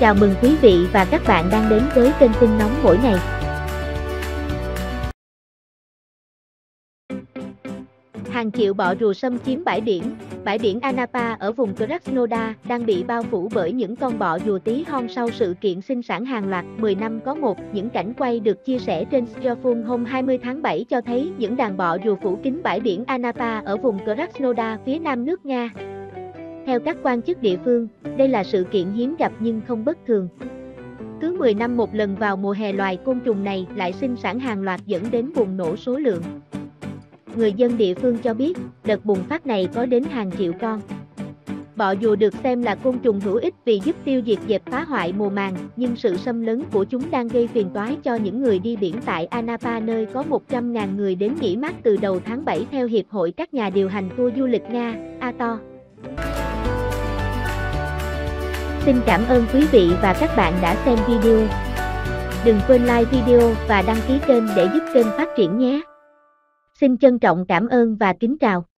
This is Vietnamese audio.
Chào mừng quý vị và các bạn đang đến với kênh tin nóng mỗi ngày. Hàng triệu bọ rùa xâm chiếm bãi biển Anapa ở vùng Krasnodar đang bị bao phủ bởi những con bọ rùa tí hon sau sự kiện sinh sản hàng loạt 10 năm có một. Những cảnh quay được chia sẻ trên Strofum hôm 20 tháng 7 cho thấy những đàn bọ rùa phủ kín bãi biển Anapa ở vùng Krasnodar phía nam nước Nga. Theo các quan chức địa phương, đây là sự kiện hiếm gặp nhưng không bất thường. Cứ 10 năm một lần vào mùa hè loài côn trùng này lại sinh sản hàng loạt dẫn đến bùng nổ số lượng. Người dân địa phương cho biết, đợt bùng phát này có đến hàng triệu con. Bọ rùa được xem là côn trùng hữu ích vì giúp tiêu diệt dẹp phá hoại mùa màng, nhưng sự xâm lấn của chúng đang gây phiền toái cho những người đi biển tại Anapa, nơi có 100.000 người đến nghỉ mát từ đầu tháng 7 theo Hiệp hội các nhà điều hành tour du lịch Nga, Ator. Xin cảm ơn quý vị và các bạn đã xem video. Đừng quên like video và đăng ký kênh để giúp kênh phát triển nhé. Xin trân trọng cảm ơn và kính chào.